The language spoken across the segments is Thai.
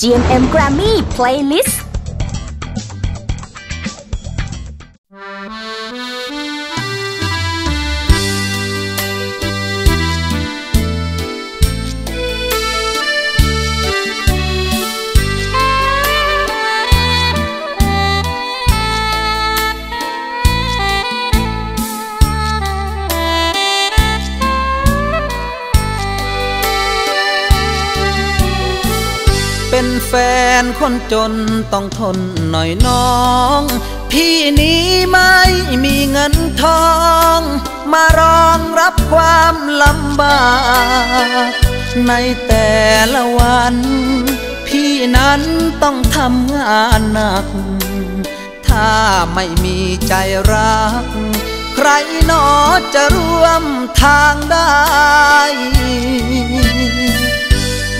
GMM Grammy Playlist.เป็นแฟนคนจนต้องทนหน่อยน้องพี่นี้ไม่มีเงินทองมารองรับความลำบากในแต่ละวันพี่นั้นต้องทำงานหนักถ้าไม่มีใจรักใครหนอจะร่วมทางได้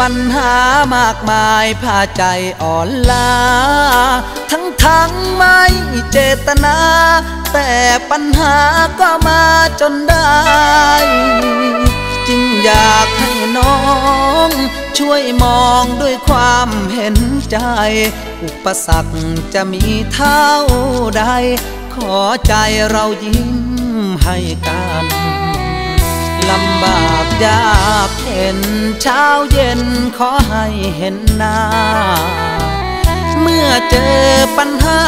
ปัญหามากมายพาใจอ่อนล้าทั้งไม่เจตนาแต่ปัญหาก็มาจนได้จึงอยากให้น้องช่วยมองด้วยความเห็นใจอุปสรรคจะมีเท่าใดขอใจเรายิ้มให้กันลำบากยากเห็นเช้าเย็นขอให้เห็นหน้าเมื่อเจอปัญหา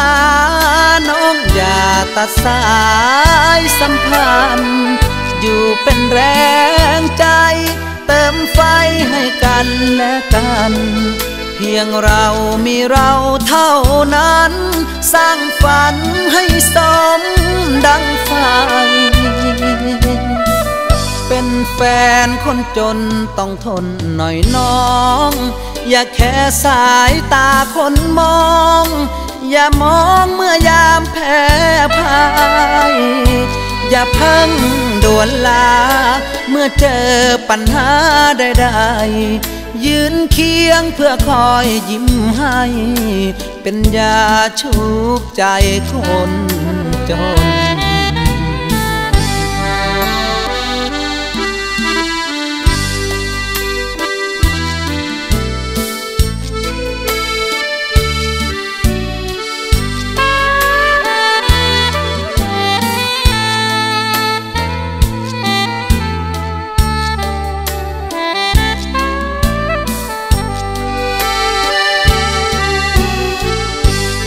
น้องอย่าตัดสายสัมพันธ์อยู่เป็นแรงใจเติมไฟให้กันและกันเพียงเรามีเราเท่านั้นสร้างฝันให้สมดังฝันเป็นแฟนคนจนต้องทนหน่อยน้องอย่าแค่สายตาคนมองอย่ามองเมื่อยามแพ้พ่ายอย่าเพิ่งด่วนลาเมื่อเจอปัญหาใดๆยืนเคียงเพื่อคอยยิ้มให้เป็นยาชูบใจคนจน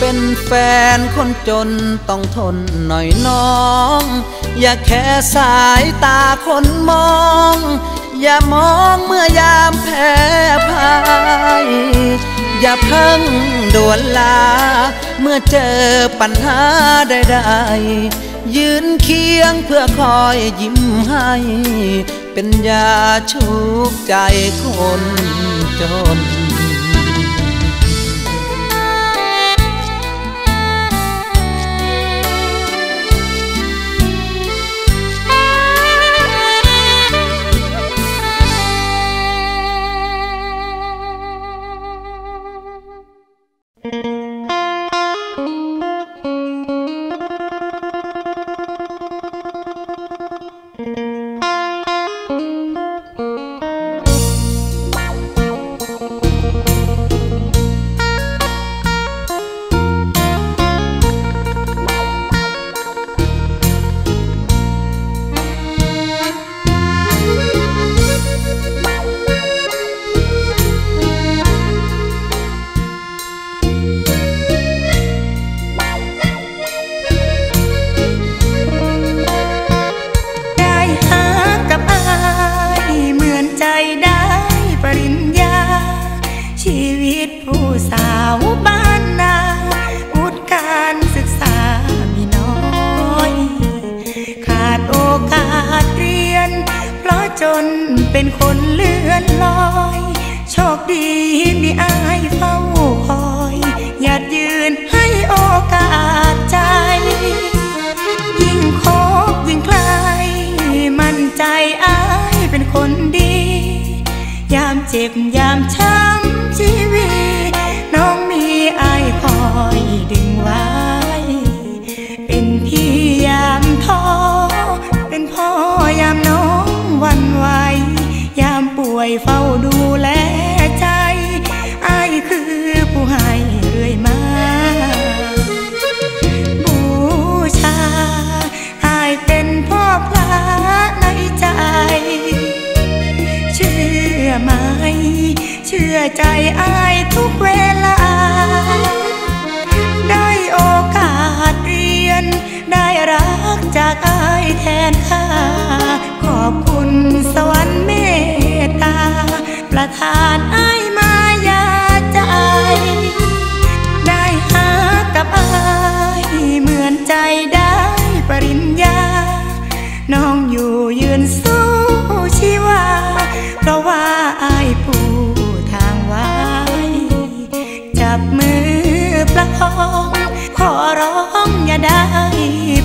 เป็นแฟนคนจนต้องทนหน่อยน้องอย่าแค่สายตาคนมองอย่ามองเมื่อยามแพ้พ่ายอย่าเพิ่งด่วนลาเมื่อเจอปัญหาใดๆยืนเคียงเพื่อคอยยิ้มให้เป็นยาชูบใจคนจนเป็นคนเลื่อนลอยโชคดีมีอายเฝ้าคอยหยัดยืนให้โอกาสใจยิ่งคบยิ่งใกล้มั่นใจอายเป็นคนดียามเจ็บยามช้ำชีวิตน้องมีอายคอยดึงไว้เป็นพี่ยามท้อเป็นพ่อยามน้องวันไหวยามป่วยเฝ้าดูแลใจอาย ใจอ้ายทุกเวลาได้โอกาสเรียนได้รักจากอ้ายแทนค่าขอบคุณสวรรค์เมตตาประทานอ้ายมายาใจได้หากับอ้ายเหมือนใจได้ปริญญาน้องอยู่ยืนสู้ชีวาเพราะว่าอ้ายปูทางไว้จับมือประคองขอร้องอย่าได้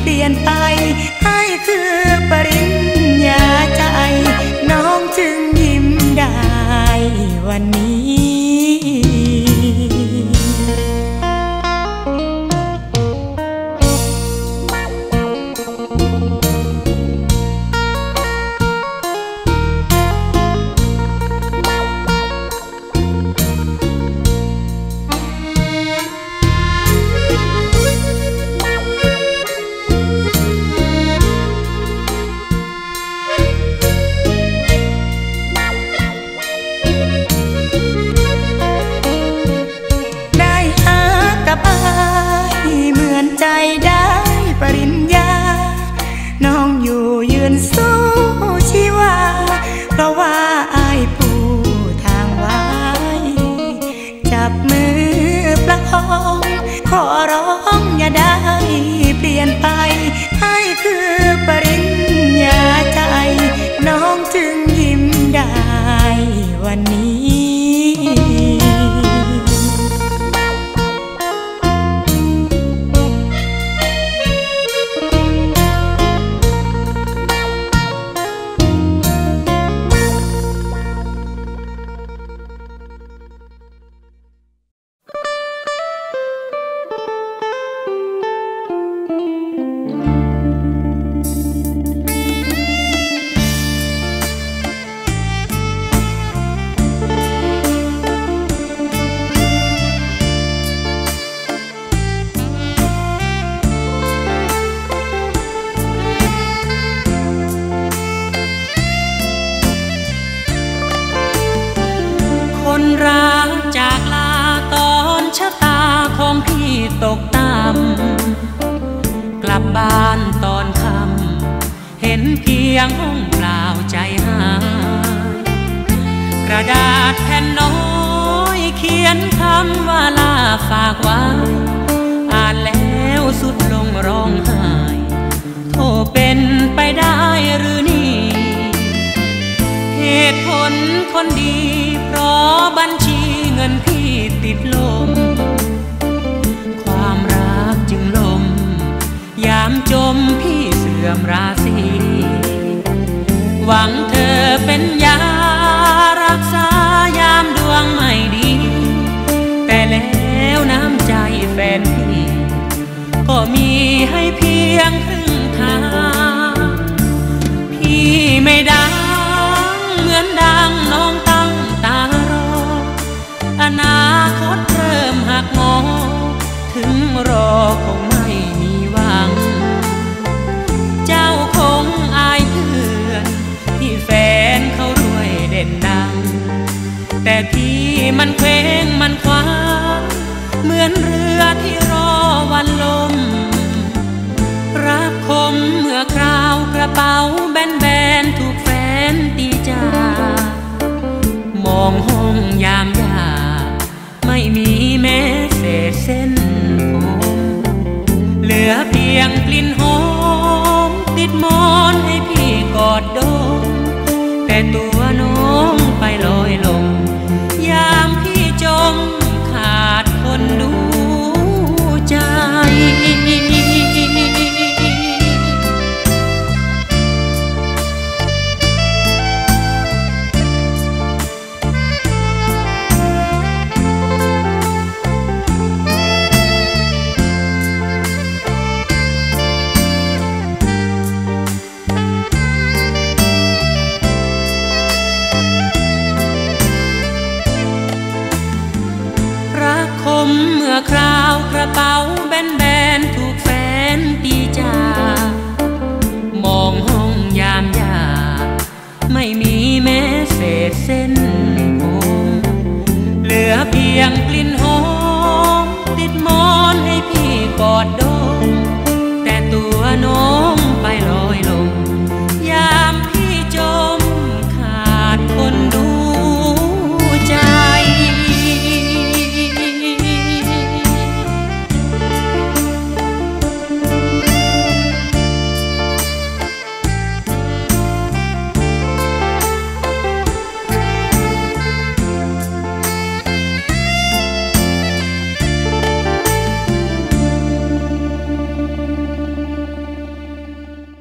เปลี่ยนไปอ้ายคือปริญญาใจน้องจึงยิ้มได้วันนี้ขอร้องอย่าได้เปลี่ยนไปให้คือปริญญาใจน้องจึงยิ้มได้วันนี้ ลี่ยงกลิ่นหอมติดมอนให้พี่กอดดมแต่ตัวน้องไปลอยลมยามพี่จมขาดคนดูใจ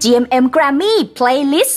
GMM Grammy Playlist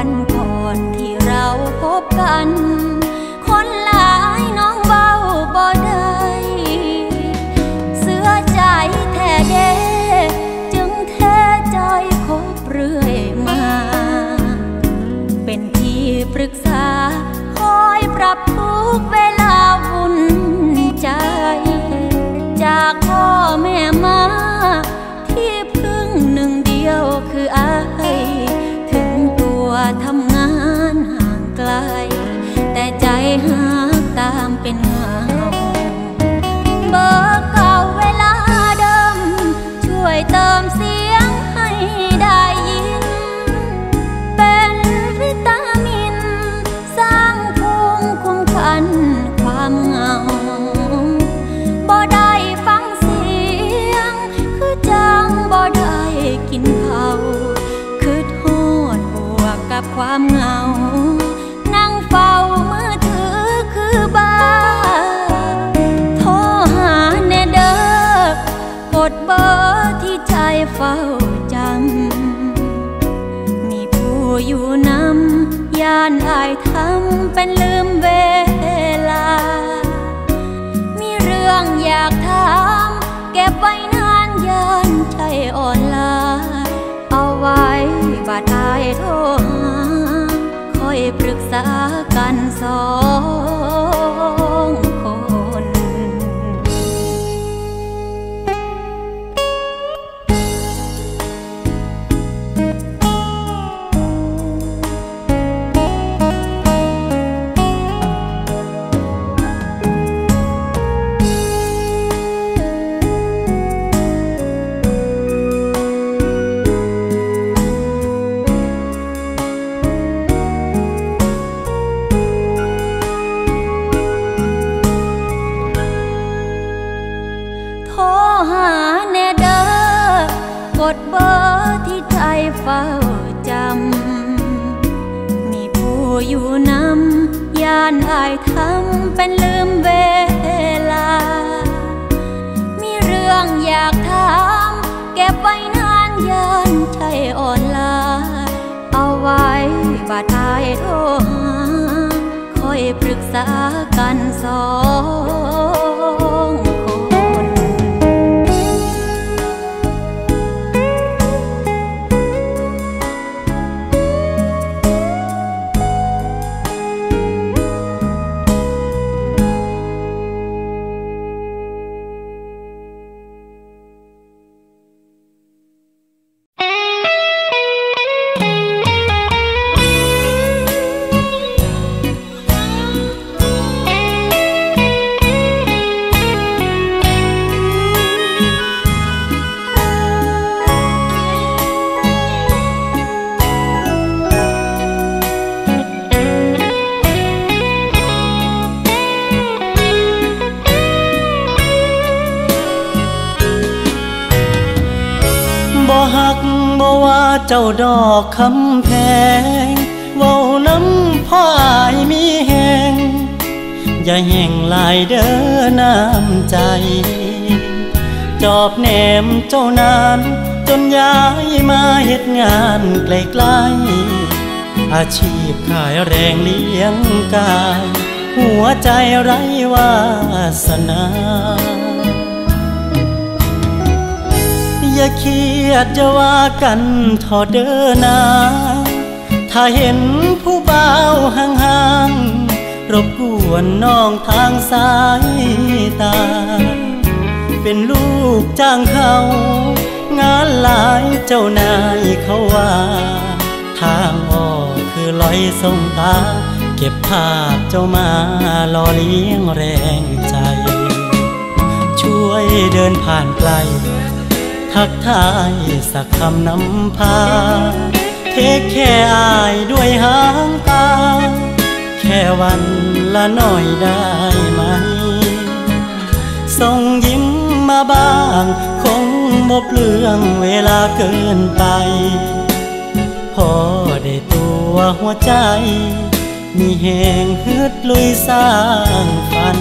วันก่อนที่เราพบกันคนหลายน้องเบาบ่ได้เสื้อใจแท้เด้จึงแท้ใจคบเรื่อยมาเป็นที่ปรึกษาคอยปรับทุกเวลาวุ่นใจจากพ่อแม่มาที่พึ่งหนึ่งเดียวคืออายทำงานห่างไกลแต่ใจหาตามเป็นเงาเบอร์เก่าเวลาเดิมช่วยเติมเสียงให้ได้ยินเป็นวิตามินสร้างภูมิคุ้มกันความเหงาบ่ได้ฟังเสียงคือจังบ่ได้กินข้าวความเหงานั่งเฝ้ามือถือคือบ้าโทรหาแน่เด้อกดเบอร์ที่ใจเฝ้าจำมีผู้อยู่นำย่านอายทำเป็นลืมเวลามีเรื่องอยากถามเก็บไว้นานย่านใจอ่อนล้าเอาไว้บัดอายโทรหาคอยปรึกษากันสองคนอยู่นำย่านอายทำเป็นลืมเวลามีเรื่องอยากถามเก็บไว้นานย่านใจอ่อนล้าเอาไว้บัดอายโทรหาคอยปรึกษากันสองเจ้าดอกคำแพง อย่าแห่งลายเด้อน้ำใจจอบแหนมเจ้านานจนย้ายมาเฮ็ดงานไกลๆอาชีพขายแรงเลี้ยงกายหัวใจไร้วาสนาอย่าเครียดจะว่ากันทอเด้อนาถ้าเห็นผู้บ่าวห่างๆรบกวนน้องทางสายตาเป็นลูกจ้างเขางานหลายเจ้านายเขาว่าทางออกคือลอยส่งตาเก็บภาพเจ้ามาหล่อเลี้ยงแรงใจช่วยเดินผ่านไกลทักทายสักคำนำพาเทคแค่อายด้วยหางตาแค่วันละหน่อยได้ไหมส่งยิ้มมาบ้างคงบ่เปลืองเวลาเกินไปพอได้ตัวหัวใจมีแหงฮึดลุยสร้างฝัน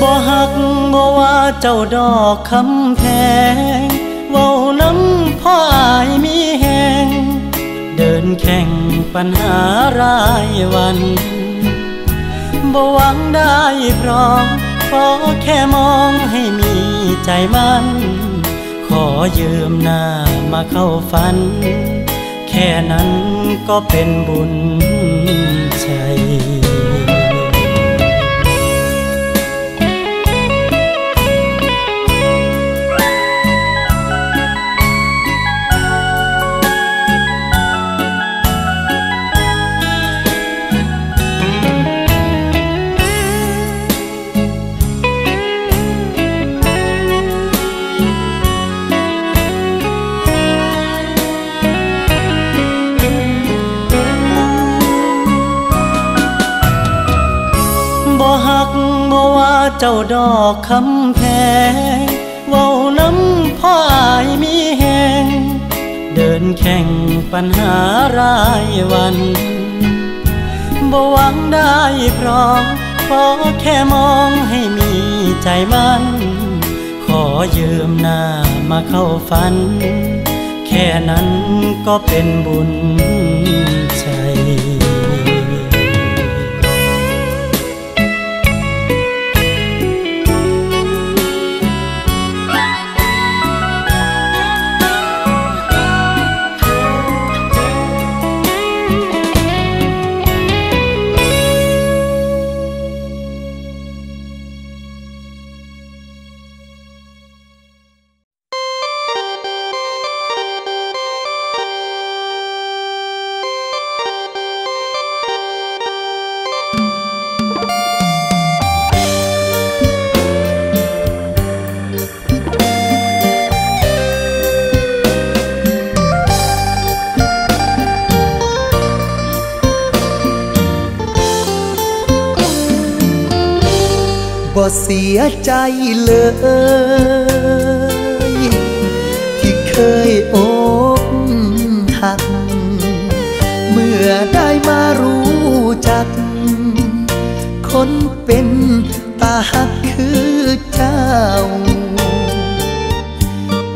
บ่หักบ่ว่าเจ้าดอกคำแพงเว้าน้ำพ่ออายมีแหงเดินแข่งปัญหารายวันบ่หวังได้พร้อมขอแค่มองให้มีใจมันขอยืมหน้ามาเข้าฝันแค่นั้นก็เป็นบุญใจเจ้าดอกคำแพงเว้าน้ำพ่ออายมีแหงเดินแข่งปัญหารายวันบ่หวังได้พร้อมขอแค่มองให้มีใจมันขอยืมหน้ามาเข้าฝันแค่นั้นก็เป็นบุญใจเสียใจเลยที่เคยอกหักเมื่อได้มารู้จักคนเป็นตาหักคือเจ้า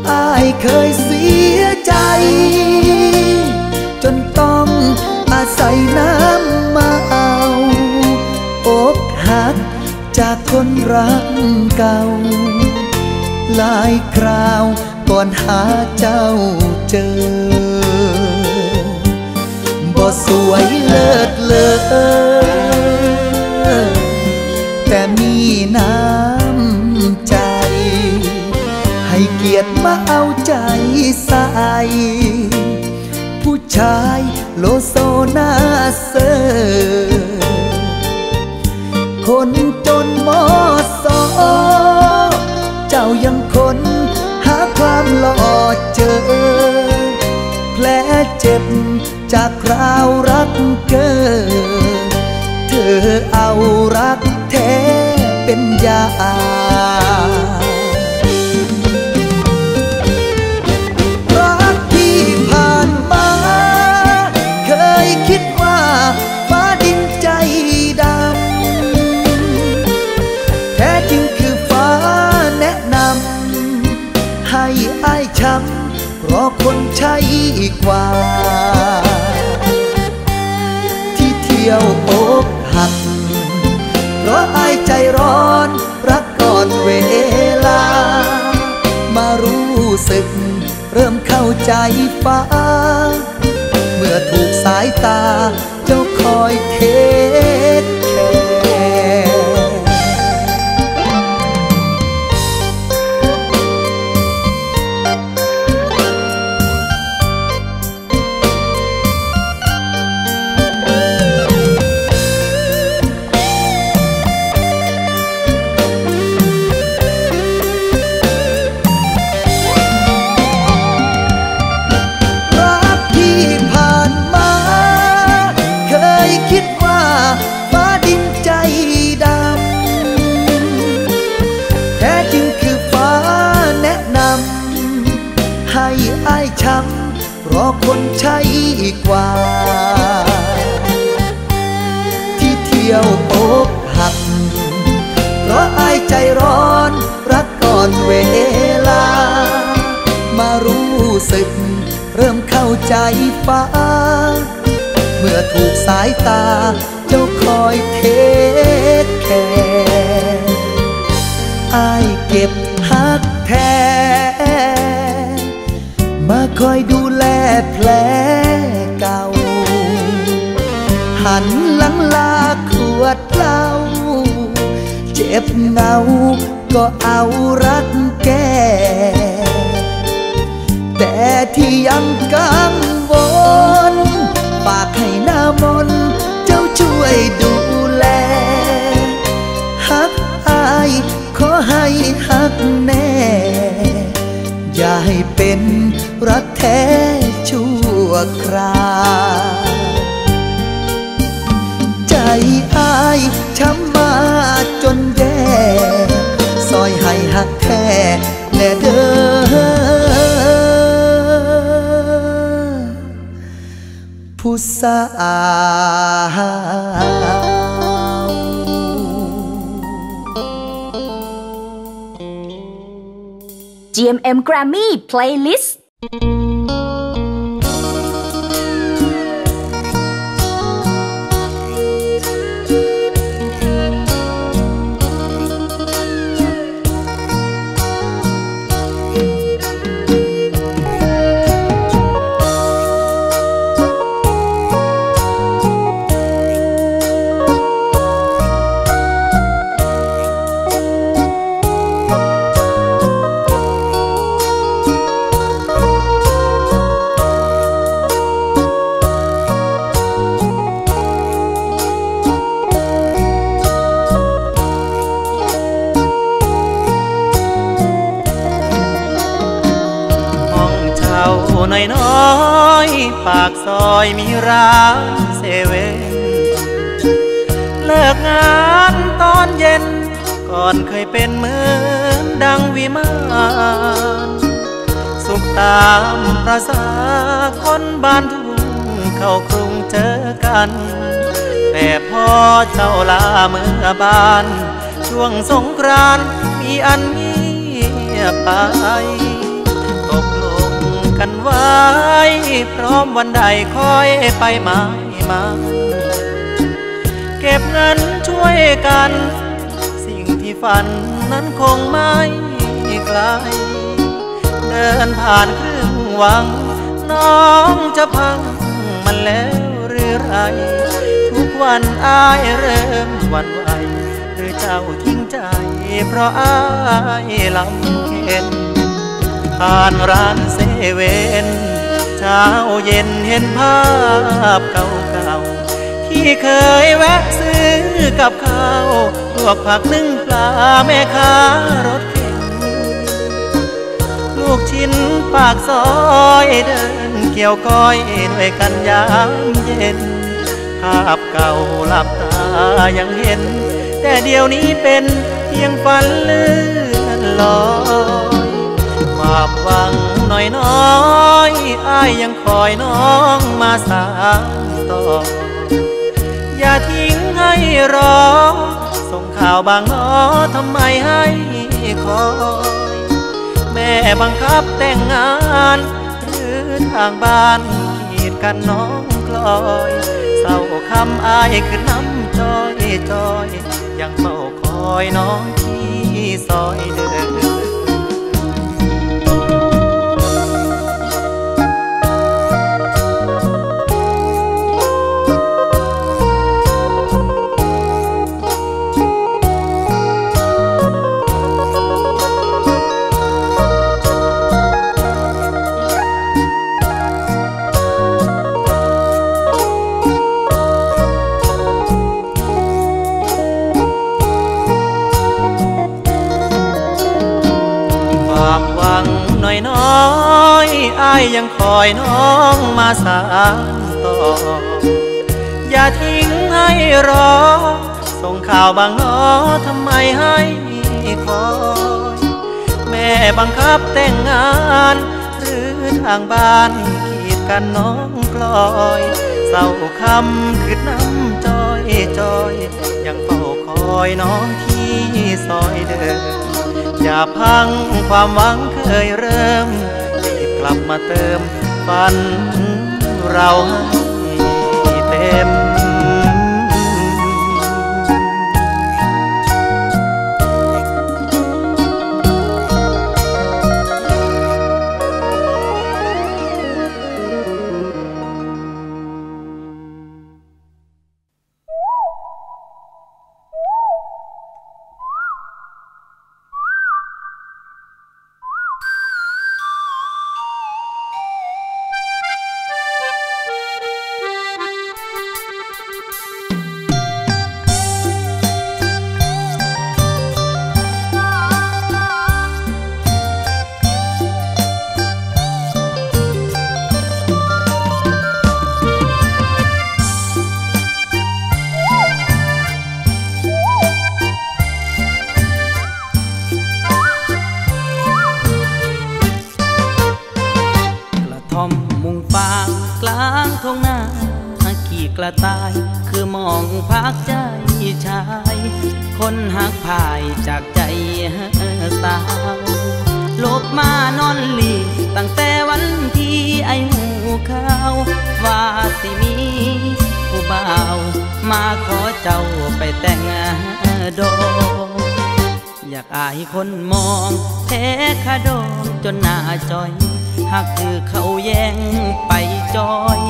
อ้ายเคยเสียใจจนต้องอาศัยน้ำเมาอกหักจากคนรักเก่าหลายคราวก่อนหาเจ้าเจอบ่สวยเลิศเลอแต่มีน้ำใจให้เกียรติมาเอาใจใส่ผู้ชายโลโซน่าเซอคนจนมอสอเจ้ายังคนหาความหล่อเจอแผลเจ็บจากคราวรักเกินเธอเอารักแท้เป็นยารักที่ผ่านมาเคยคิดว่าฟ้าดิน quaที่เที่ยวอกหักเพราะอายใจร้อนรักก่อนเวลามารู้สึกเริ่มเข้าใจฟ้าเมื่อถูกสายตาเจ้าคอยเทคแคร์เพราะคนใช่กว่าที่เที่ยวอกหักเพราะอายใจร้อนรักก่อนเวลามารู้สึกเริ่มเข้าใจฟ้าเมื่อถูกสายตาเจ้าคอยเทคแคร์อายเก็บหักแท้มาคอยดูแลแผลเก่าหันหลังลาขวดเหล้าเจ็บเงาก็เอารักแก่แต่ที่ยังกังวลฝากให้หน้ามนเจ้าช่วยดูแลฮักอายขอให้ฮักแน่อย่าให้เป็นรักแท้ชั่วคราวใจอายช้ำมาจนแย่ซอยให้หักแท้แน่เด้อผู้สาวGMM Grammy Playlist น้อยปากซอยมีร้านเซเว่นเลิกงานตอนเย็นก่อนเคยเป็นเหมือนดังวิมานสุขตามประสาคนบ้านทุ่งเข้ากรุงเจอกันแต่พอเจ้าลาเมื่อบ้านช่วงสงกรานต์มีอันเงียบไปกันไว้พร้อมวันใดค่อยไปมาเก็บเงินช่วยกันสิ่งที่ฝันนั้นคงไม่ไกลเดินผ่านครึ่งวังน้องจะพังมันแล้วหรือไรทุกวันอ้ายเริ่มหวั่นไหวหรือเจ้าทิ้งใจเพราะอ้ายลำเค็ญผ่านร้านเซเว่นเช้าเย็นเห็นภาพเก่าๆที่เคยแวะซื้อกับข้าวลวกผักนึ่งปลาแม่ค้ารถเข็นลูกชิ้นปากซอยเดินเกี่ยวก้อยด้วยกันยามเย็นภาพเก่าหลับตายังเห็นแต่เดี๋ยวนี้เป็นเพียงฝันเลื่อนลอยความหวังน้อยๆอ้ายยังคอยน้องมาสานต่ออย่าทิ้งให้รอส่งข่าวบางน้อทำไมให้คอยแม่บังคับแต่งงานหรือ ทางบ้านขีดกันน้องคลอยเศร้าคำอายคือน้ำจ้อยจ้อยยังเฝ้าคอยน้องที่ซอยเดินอ้ายยังคอยน้องมาสานต่ออย่าทิ้งให้รอส่งข่าวบางน้อทำไมให้คอยแม่บังคับแต่งงานหรือทางบ้านขีดกันน้องกลอยเศร้าคำคือน้ำจ้อยจ้อยยังเฝ้าคอยน้องที่ซอยเดินอย่าพังความหวังเคยเริ่มกลับมาเติมฝันเราให้เต็มคือมองพักใจชายคนหักพายจากใจสาวลบมานอนหลีตั้งแต่วันที่ไอหูข้าวว่าสิมีผู้บ่าวมาขอเจ้าไปแต่งดอกอยากอายคนมองแท้ขาดองจนหน้าจอยหากคือเขาแย่งไปจอย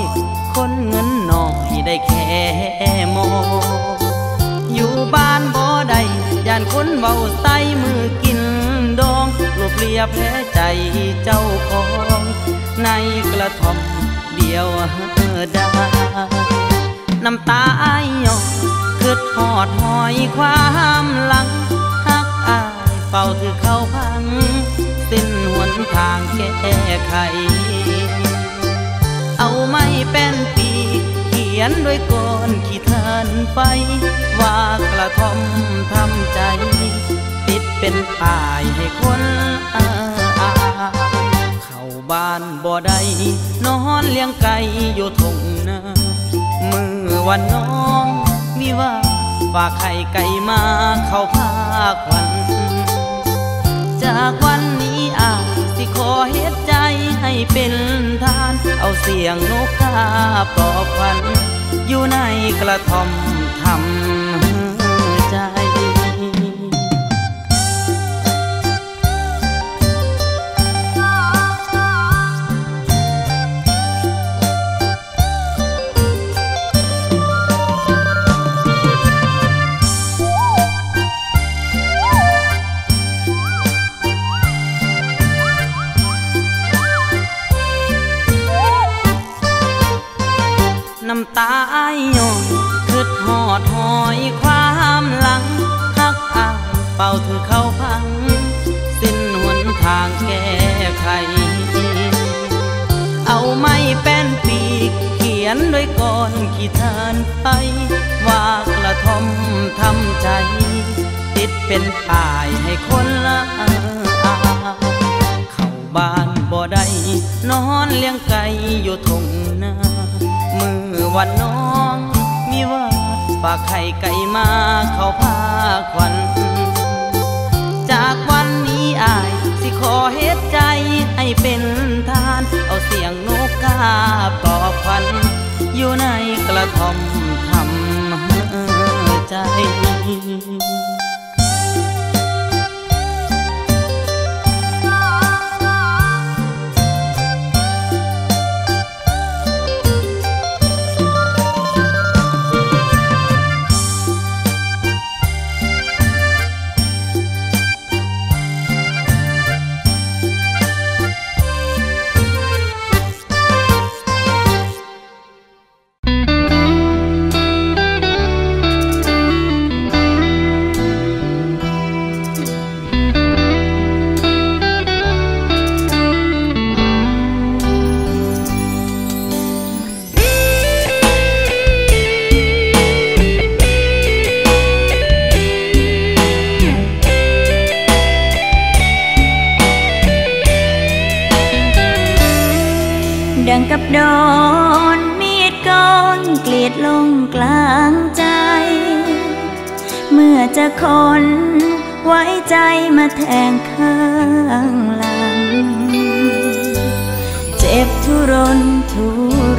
คนเงินหน่อยได้แค่มองอยู่บ้านบ่ได้ย่านคนเบาใส่มือกินดองรวบเรียบแพ้ใจเจ้าของในกระท่อมเดียวดายน้ำตาอ้ายหยดคืดหอดหอยความหลังทักอ้ายเฝ้าถือเข้าพังสิ้นหนทางแก้ไขเอาไม่เป็นปีเขียนด้วยก้อนขี้ทานไปว่ากระท่อมทำใจติดเป็นป้ายให้คนเข้าบ้านบ่ได้นอนเลี้ยงไก่อยู่ทุ่งนามือวันน้องมีว่าฝากไข่ไก่มาเข้าพาขวัญจากวันนี้อาสิขอเฮ็ดใจให้เป็นทานเอาเสียงนกกาปลอบขวัญอยู่ในกระท่อมทำใจตาอ้ายหยดคืดหอดหอยความหลังทักอ้ายเป่าถือเข้าพังสิ้นหนทางแก้ไขเอาไม่เป็นปีกเขียนด้วยก้อนขี้ทานไปว่ากระท่อมทำใจติดเป็นป้ายให้คนละเข้าบ้านบ่ได้นอนเลี้ยงไก่อยู่ทุ่งนามือวันน้องมีว่าฝากไข่ไก่มาเข้าพาขวัญจากวันนี้อายสิขอเฮ็ดใจให้เป็นทานเอาเสียงโน้ ก่อควันอยู่ในกระท่อมทำใจดังกับโดนมีดโกนเกลียดลงกลางใจเมื่อจะคนไว้ใจมาแทงข้างหลังเจ็บทุรนทุ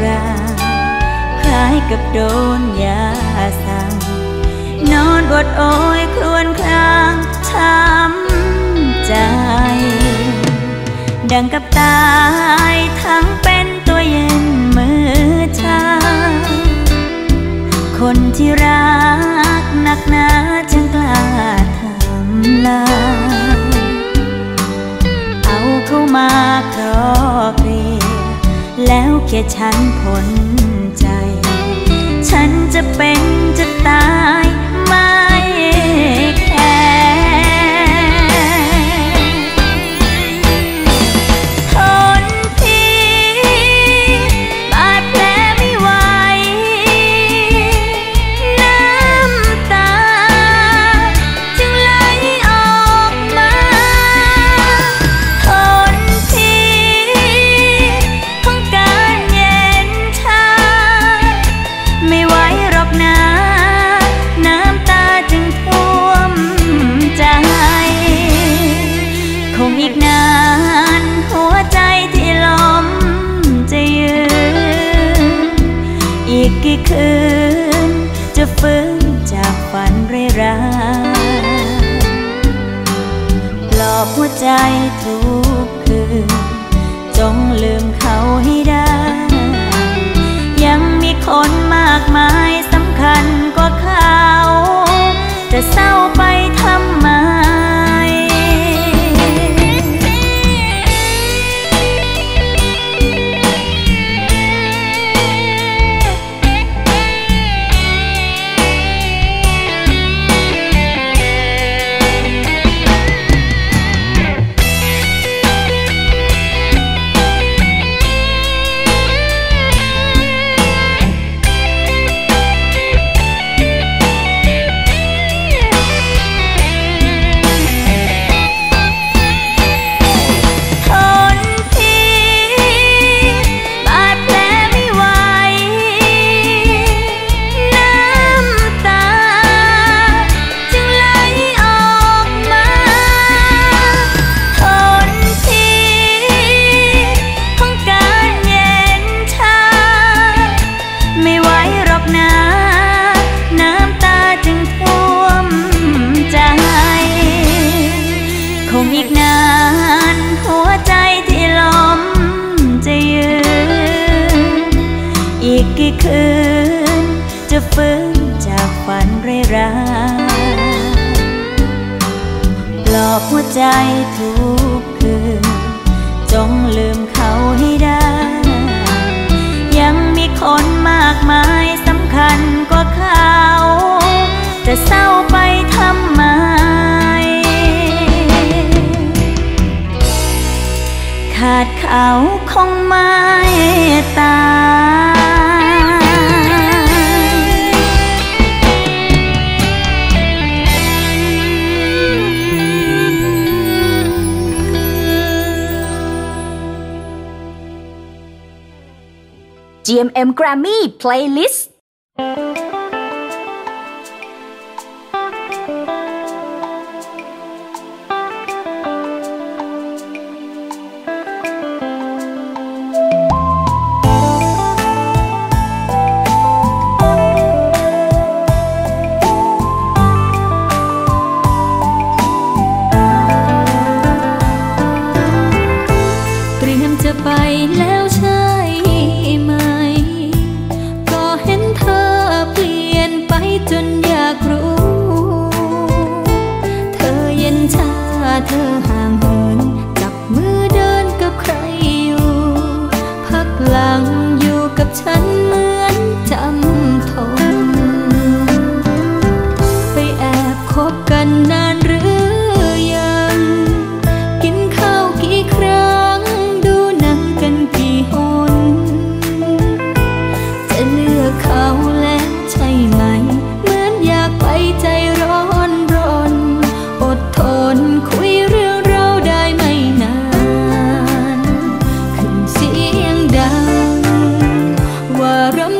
รายคล้ายกับโดนยาสั่งนอนอดโอยครวญครางช้ำใจดังกับตายทั้งเป็นตัวเย็นมือชาคนที่รักนักหนาจึงกล้าทำลายเอาเข้ามาครอบเรียแล้วเขี่ยฉันพ้นใจฉันจะเป็นจะตายไม่แคร์คืนจะฟื้นจากฝันเร้ยราปลอบหัวใจทุกคืนจงลืมเขาให้ได้ยังมีคนมากมายสำคัญกว่าเขาจะเศร้าไปทำไมปลอบหัวใจทุกคืนจงลืมเขาให้ได้ยังมีคนมากมายสำคัญกว่าเขาจะเศร้าไปทำไมขาดเขาคงไม่ตายGMM Grammy Playlist เด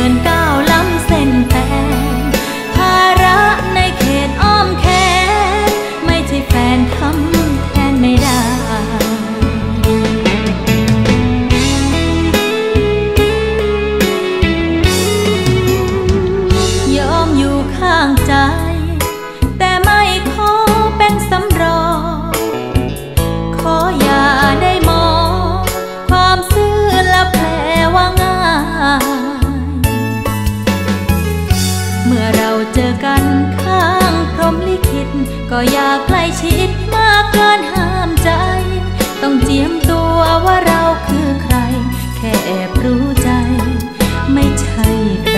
ินก้าวล้ำเส้น อเราเจอกันข้างพรหมลิขิตก็อยากใกล้ชิดมากเกินห้ามใจต้องเจียมตัวว่าเราคือใครแค่แอบรู้ใจไม่ใช่แฟ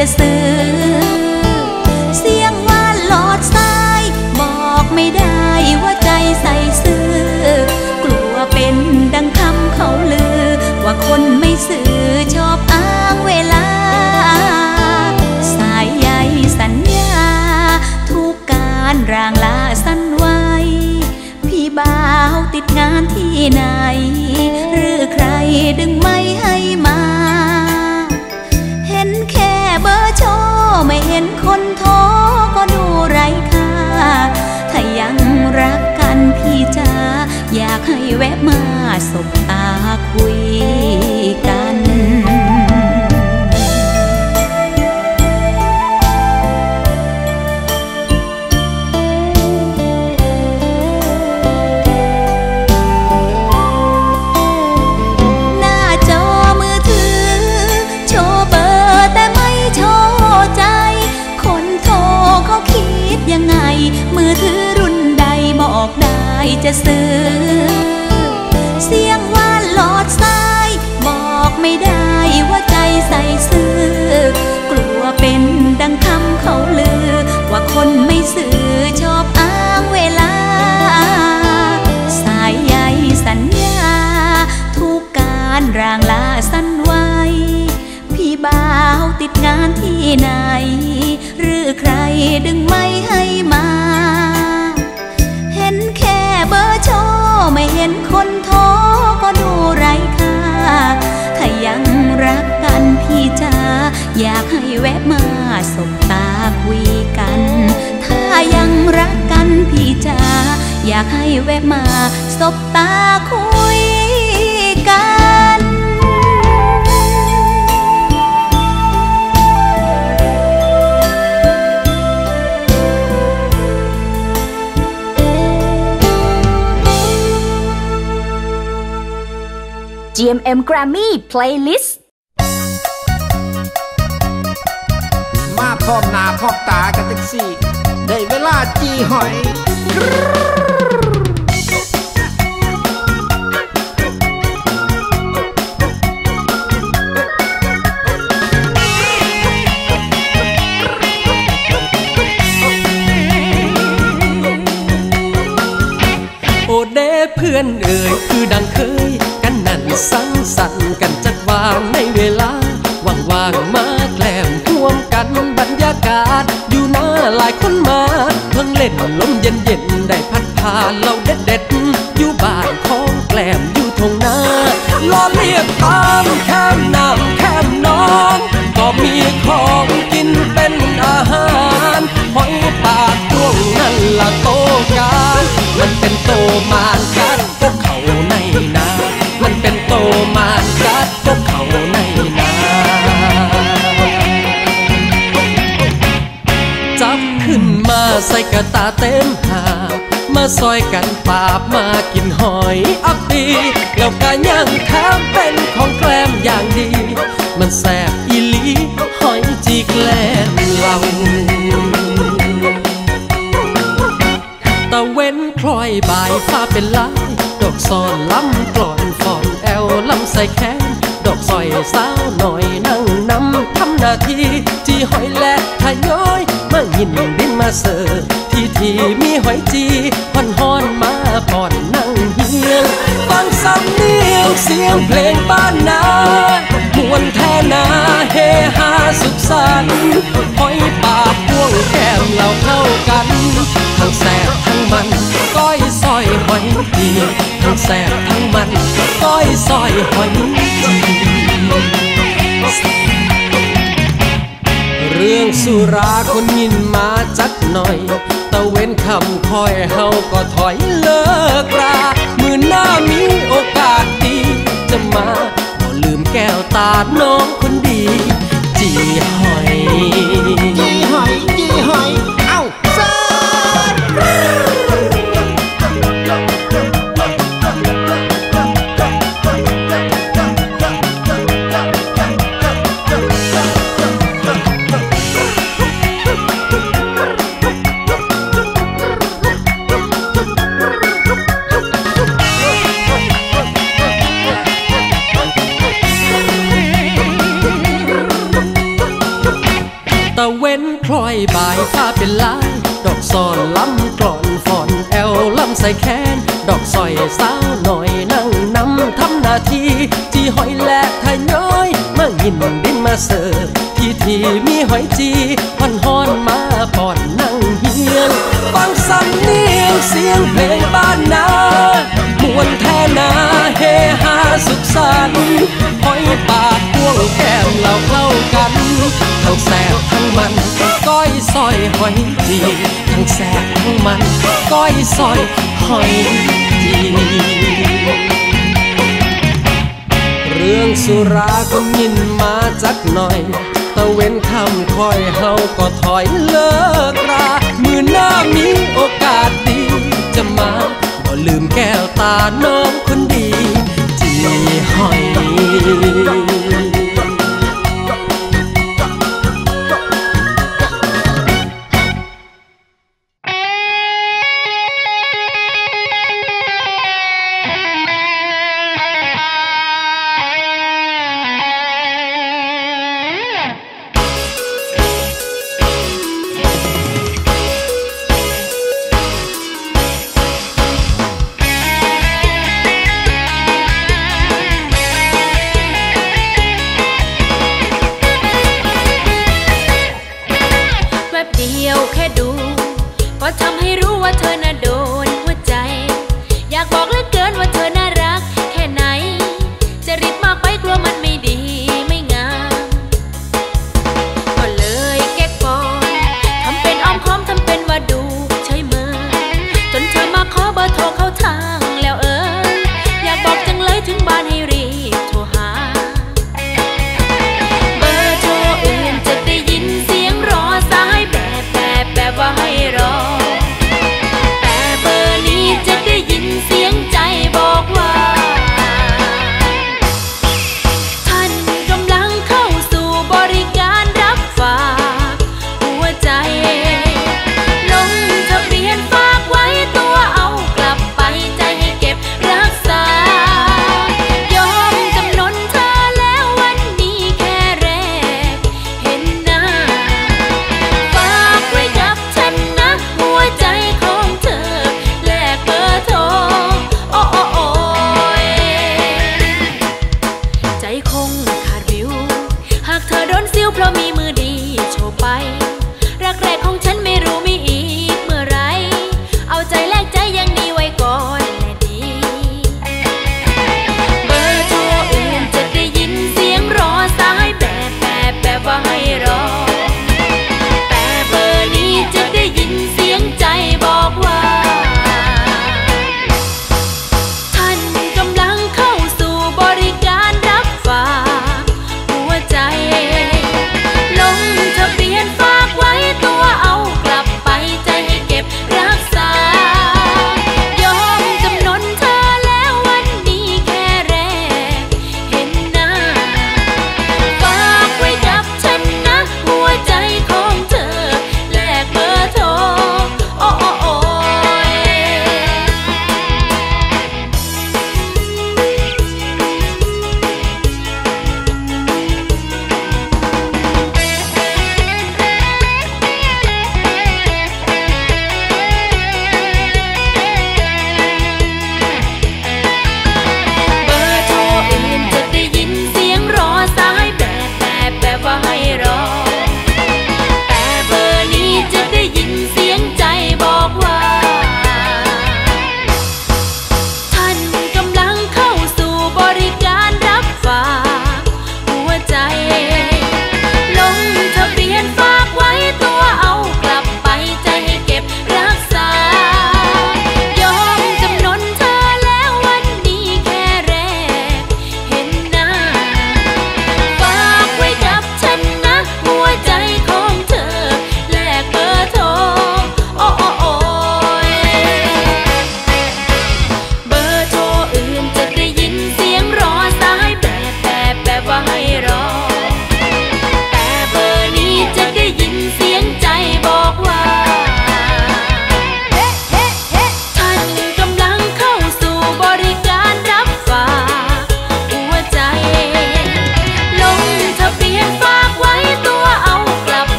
จะซื้อเสียงว่านหลอดสายบอกไม่ได้ว่าใจใส่ซื้อกลัวเป็นดังคำเขาลือว่าคนไม่ซื้อชอบอ้างเวลาสายใยสัญญาทุกการรางลาสั้นไว้พี่บ่าวติดงานที่ไหนหรือใครดึงไม่ให้มาเบอร์โชว์ไม่เห็นคนโทรก็ดูไร้ค่าถ้ายังรักกันพี่จ๋าอยากให้แวะมาสบตาคุยกันยังไงมือถือรุ่นใดบอกได้จะซื้อเสียงว่านหลอดสายบอกไม่ได้ว่าใจใส่ซื้อกลัวเป็นดังคำเขาลือว่าคนไม่ซื้อชอบอ้างเวลาสายใยสัญญาทุกการรางลาสั้นไว้พี่บ่าวติดงานที่ไหนหรือใครดึงไม่ให้มา อยากให้แวะมาสบตาคุยกันGMM Grammy Playlist มาพร้อมหน้าพร้อมตากับแท็กซี่ได้เวลาจีหอยโอเด้เพื่อนเอ่ยคือดังเคยกันนั่นสังสรรค์กันจัดวางในเวลาว่างๆมาแกล้มท่วมกันบรรยากาศอยู่หน้าหลายคนมาเพิ่งเล่นลมเย็นๆได้พัดพาเราเด็ดๆอยู่บ้านของแกล้มอยู่ทงหน้าล้อเลียบตามข้ามน้ำข้ามน้องก็มีของกินเป็นอาหารหอยปากตวงนั่นละโตกามันเป็นโตมานกัดพวกเขาในนามันเป็นโตมานกัดพวกเขาในนาจับขึ้นมาใส่กระตาเต็มหามาซอยกันปาบมากินหอยอับปีแล้วก็ย่างข้ามเป็นของแกล้มอย่างดีมันแซ่บอีหลีหอยจีแกล้มเราตะเว้นคล้อยบ่ายฟ้าเป็นลายดอกซอนล้ำกลอนฟอนแอลล้ำใส่แขนดอกซอยสาวหน่อยนั่งนำทำหน้าที่จีหอยและทะย้อยมาหินบินมาเสิร์ฟที่มีหอยจีห่อนๆมาผ่อนนั่งเฮียงฟังสำเนียงเสียงเพลงบ้านนามวนแท้นาเฮฮาสุขสันต์หอยปากพวงแก้มเราเท่ากันทั้งแสบทั้งมันก้อยซอยหอยจีทั้งแสบทั้งมันก้อยซอยหอยจีเรื่องสุราคนยินมาจัดหน่อยตะเว้นคำคอยเฮาก็ถอยเลิกรามือหน้ามีโอกาสดีจะมาบ่ลืมแก้วตาน้องคนดีจีหอยจีหอยจีหอยเอ้าเซิร์ชบ่ายฟ้าเป็นลายดอกซอนล้ำกลอนฟอนแอลล้ำใส่แขนดอกซอยสาวหน่อยนั่งนำทำหน้าที่จีหอยและทะย้อยมาหินบินมาเสิร์ฟที่มีหอยจีห่อนๆมาผ่อนนั่งเฮียงฟังสำเนียงเสียงเพลงบ้านนามวนแท้นาเฮฮาสุขสันต์หอยปากพวงแก้มเราเข้ากันทั้งแสบทั้งมันก้อยซอยหอยจีทั้งแสบทั้งมันก้อยซอยหอยจีเรื่องสุราก็ยินมาจักหน่อยตะเว้นคำคอยเฮาก็ถอยเลิกรามือหน้ามีโอกาสดีจะมาบ่ลืมแก้วตาน้องคนดีจีหอย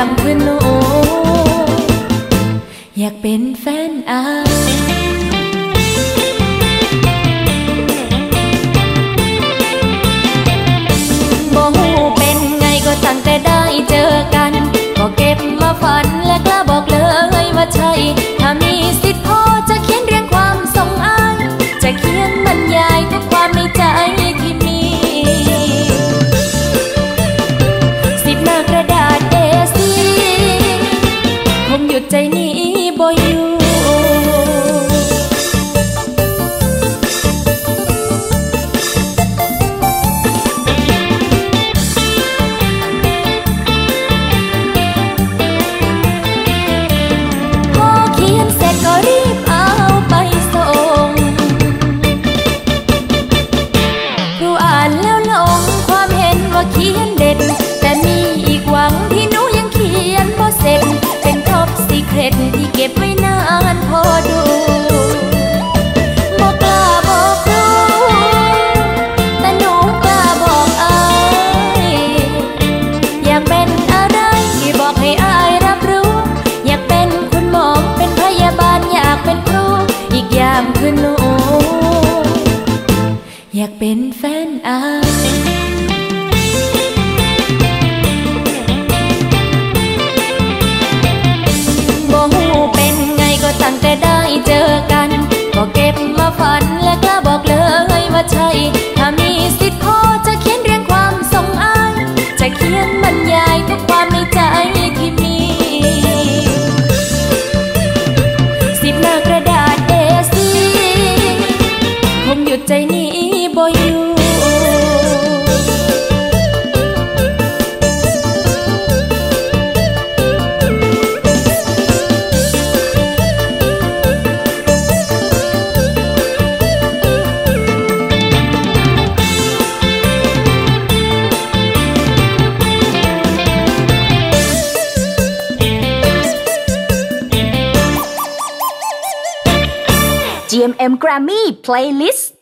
ามเพื่อนโนอยากเป็นแฟนอาบ่ฮู้เป็นไงก็ตั้งแต่ได้เจอกันก็เก็บมาฝันและกล้าบอกเลยว่าใช่ถ้ามีสิทธิ์พอจะเขียนเรียงความทรงอ้างจะเขียนบรรยายทุกความในใจที่มีสิบหน้ากระดาษ A4 คงหยุดใจนี้บ่อยู่อยากเป็นแฟนอาบ่ฮู้เป็นไงก็ตั้งแต่ได้เจอกันก็เก็บมาฝันและกล้าบอกเลยว่าใช่ถ้ามีสิทธิ์พอจะเขียนเรียงความทรงอ้างจะเขียนบรรยายทุกความในใจที่มีสิบหน้ากระดาษ A4 คงหยุดใจนี้GMM Grammy Playlist